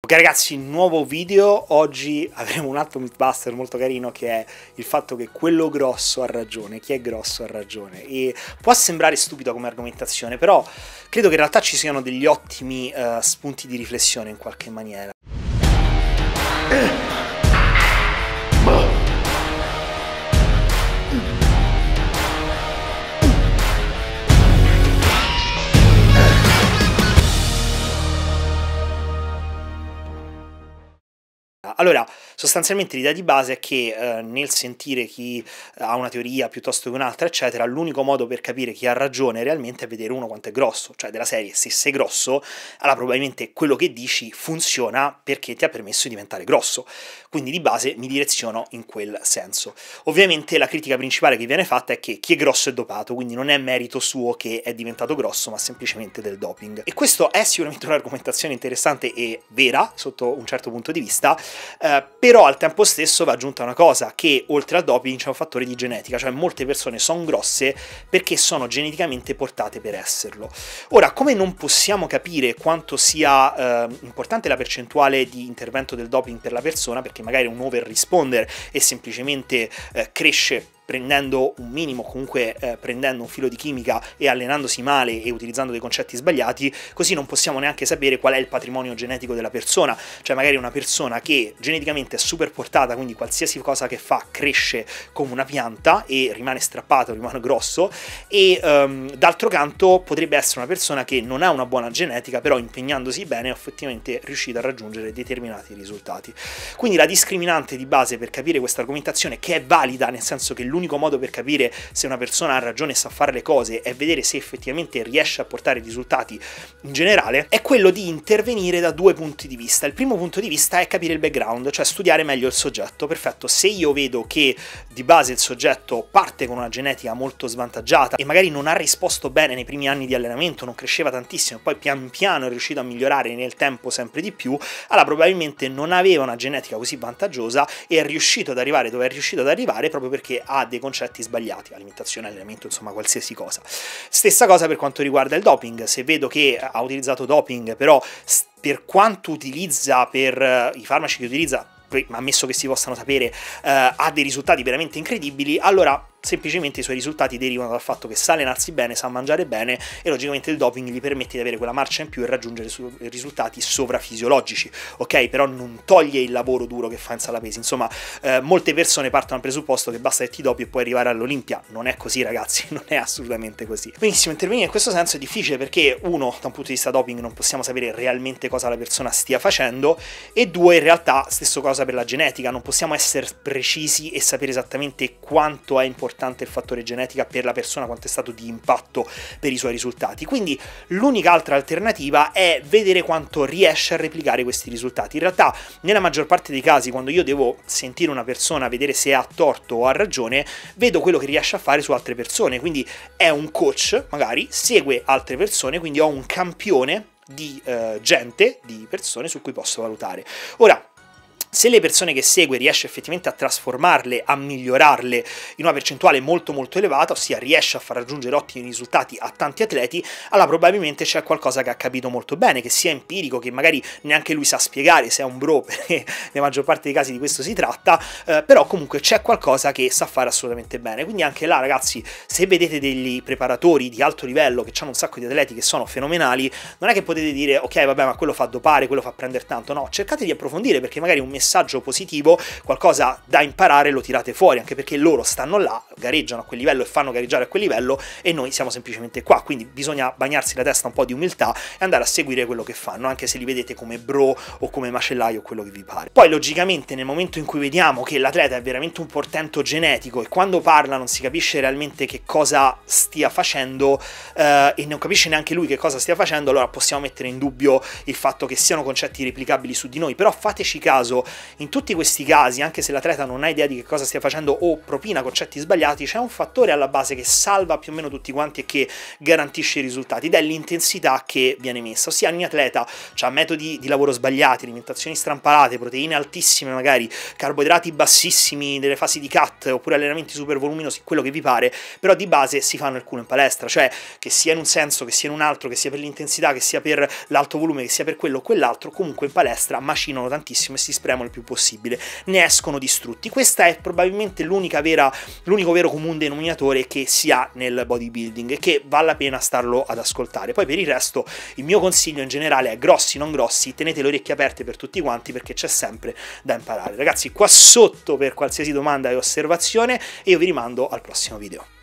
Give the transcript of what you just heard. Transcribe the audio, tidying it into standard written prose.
Ok ragazzi, nuovo video, oggi avremo un altro Mythbuster molto carino che è il fatto che quello grosso ha ragione, chi è grosso ha ragione. E può sembrare stupido come argomentazione, però credo che in realtà ci siano degli ottimi spunti di riflessione in qualche maniera. Allora, sostanzialmente l'idea di base è che nel sentire chi ha una teoria piuttosto che un'altra, eccetera, l'unico modo per capire chi ha ragione realmente è vedere uno quanto è grosso, cioè della serie, se sei grosso, allora probabilmente quello che dici funziona perché ti ha permesso di diventare grosso, quindi di base mi direziono in quel senso. Ovviamente la critica principale che viene fatta è che chi è grosso è dopato, quindi non è merito suo che è diventato grosso, ma semplicemente del doping. E questo è sicuramente un'argomentazione interessante e vera, sotto un certo punto di vista, però al tempo stesso va aggiunta una cosa, che oltre al doping c'è un fattore di genetica, cioè molte persone sono grosse perché sono geneticamente portate per esserlo. Ora, come non possiamo capire quanto sia importante la percentuale di intervento del doping per la persona, perché magari un over responder e semplicemente cresce prendendo un minimo, comunque prendendo un filo di chimica e allenandosi male e utilizzando dei concetti sbagliati, così non possiamo neanche sapere qual è il patrimonio genetico della persona, cioè magari una persona che geneticamente è super portata, quindi qualsiasi cosa che fa cresce come una pianta e rimane strappato, rimane grosso, e d'altro canto potrebbe essere una persona che non ha una buona genetica, però impegnandosi bene è effettivamente riuscita a raggiungere determinati risultati. Quindi la discriminante di base per capire questa argomentazione, che è valida, nel senso che l'unico modo per capire se una persona ha ragione e sa fare le cose è vedere se effettivamente riesce a portare risultati in generale, è quello di intervenire da due punti di vista. Il primo punto di vista è capire il background, cioè studiare meglio il soggetto. Perfetto, se io vedo che di base il soggetto parte con una genetica molto svantaggiata e magari non ha risposto bene nei primi anni di allenamento, non cresceva tantissimo, poi pian piano è riuscito a migliorare nel tempo sempre di più, allora probabilmente non aveva una genetica così vantaggiosa e è riuscito ad arrivare dove è riuscito ad arrivare proprio perché ha dei concetti sbagliati, alimentazione, allenamento, insomma qualsiasi cosa. Stessa cosa per quanto riguarda il doping, se vedo che ha utilizzato doping, però per quanto utilizza, per i farmaci che utilizza, ammesso che si possano sapere, ha dei risultati veramente incredibili, allora semplicemente i suoi risultati derivano dal fatto che sa allenarsi bene, sa mangiare bene e logicamente il doping gli permette di avere quella marcia in più e raggiungere risultati sovrafisiologici, ok? Però non toglie il lavoro duro che fa in sala pesi, insomma molte persone partono dal presupposto che basta che ti dopi e puoi arrivare all'Olimpia. Non è così ragazzi, non è assolutamente così. Benissimo, intervenire in questo senso è difficile perché uno, da un punto di vista doping non possiamo sapere realmente cosa la persona stia facendo, e due, in realtà stesso cosa per la genetica, non possiamo essere precisi e sapere esattamente quanto è importante il fattore genetica per la persona, quanto è stato di impatto per i suoi risultati. Quindi l'unica altra alternativa è vedere quanto riesce a replicare questi risultati. In realtà nella maggior parte dei casi, quando io devo sentire una persona, vedere se ha torto o ha ragione, vedo quello che riesce a fare su altre persone, quindi è un coach, magari segue altre persone, quindi ho un campione di gente, di persone su cui posso valutare. Ora, se le persone che segue riesce effettivamente a trasformarle, a migliorarle in una percentuale molto molto elevata, ossia riesce a far raggiungere ottimi risultati a tanti atleti, allora probabilmente c'è qualcosa che ha capito molto bene, che sia empirico, che magari neanche lui sa spiegare, se è un bro, perché nella maggior parte dei casi di questo si tratta, però comunque c'è qualcosa che sa fare assolutamente bene. Quindi anche là ragazzi, se vedete degli preparatori di alto livello che hanno un sacco di atleti che sono fenomenali, non è che potete dire ok vabbè ma quello fa dopare, quello fa prendere tanto, no, cercate di approfondire, perché magari un messaggio positivo, qualcosa da imparare, lo tirate fuori, anche perché loro stanno là, gareggiano a quel livello e fanno gareggiare a quel livello e noi siamo semplicemente qua, quindi bisogna bagnarsi la testa un po' di umiltà e andare a seguire quello che fanno, anche se li vedete come bro o come macellaio o quello che vi pare. Poi logicamente nel momento in cui vediamo che l'atleta è veramente un portento genetico e quando parla non si capisce realmente che cosa stia facendo e non capisce neanche lui che cosa stia facendo, allora possiamo mettere in dubbio il fatto che siano concetti replicabili su di noi, però fateci caso in tutti questi casi, anche se l'atleta non ha idea di che cosa stia facendo o propina concetti sbagliati, c'è un fattore alla base che salva più o meno tutti quanti e che garantisce i risultati, ed è l'intensità che viene messa, ossia ogni atleta ha metodi di lavoro sbagliati, alimentazioni strampalate, proteine altissime magari, carboidrati bassissimi nelle fasi di cut, oppure allenamenti super voluminosi, quello che vi pare, però di base si fanno il culo in palestra, cioè che sia in un senso, che sia in un altro, che sia per l'intensità, che sia per l'alto volume, che sia per quello o quell'altro, comunque in palestra macinano tantissimo e si spremono il più possibile, ne escono distrutti. Questa è probabilmente l'unico vero comune denominatore che si ha nel bodybuilding e che vale la pena starlo ad ascoltare. Poi per il resto il mio consiglio in generale è: grossi non grossi, tenete le orecchie aperte per tutti quanti, perché c'è sempre da imparare. Ragazzi, qua sotto per qualsiasi domanda e osservazione, e io vi rimando al prossimo video.